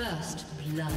First blood.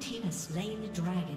team has slain the dragon.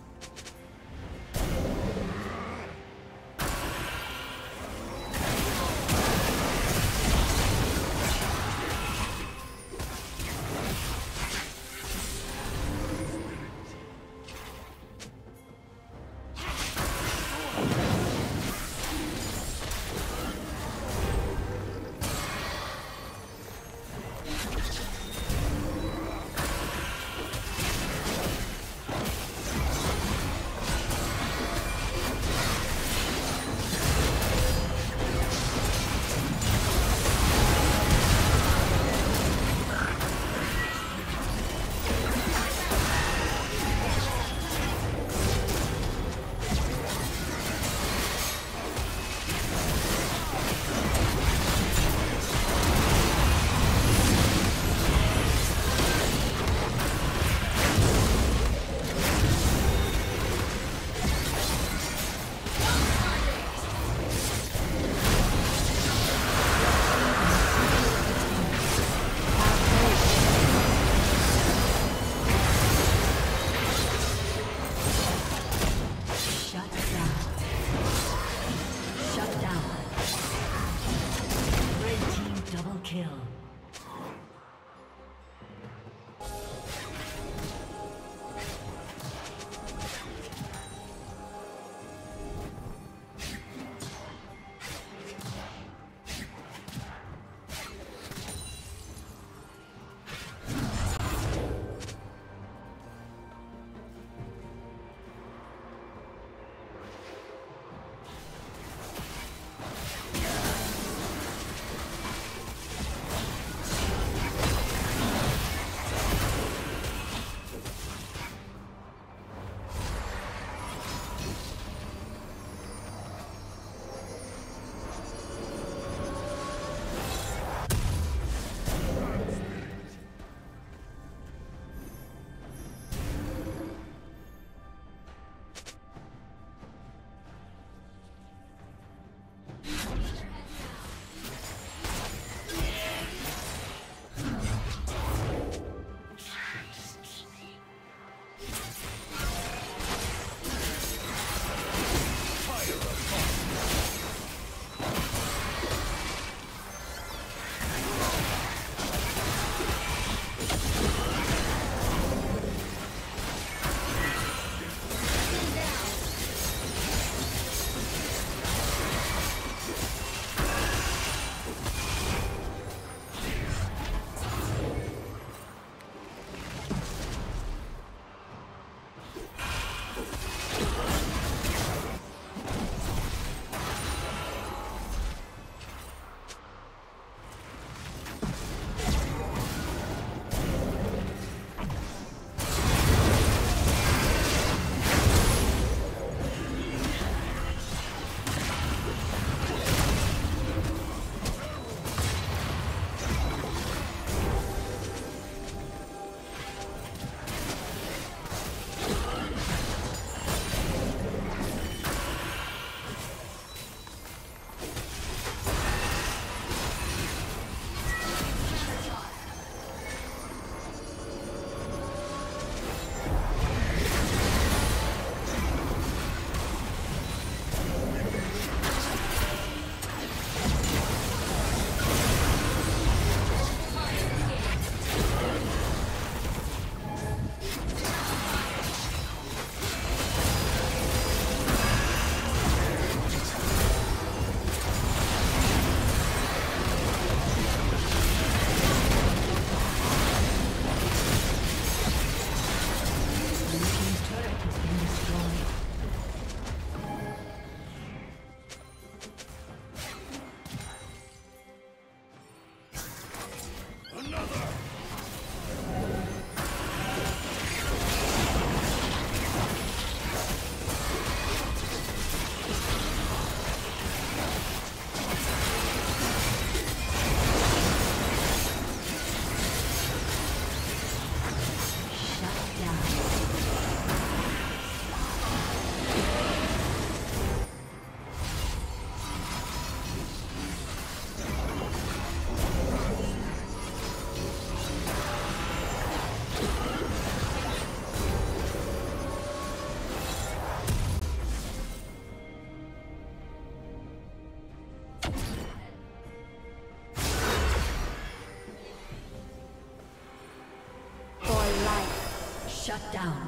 Shut down.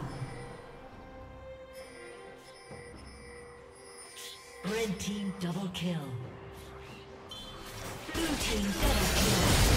Red team double kill. Blue team double kill.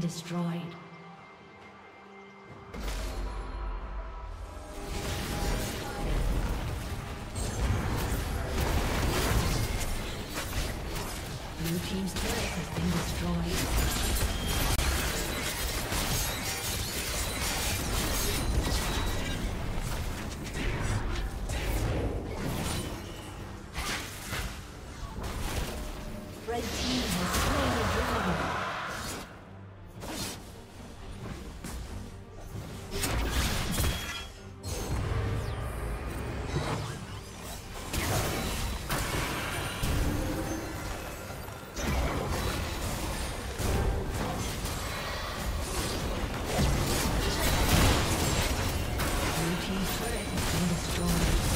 Destroyed. Blue team's turret has been destroyed. Blue team's turret has been destroyed.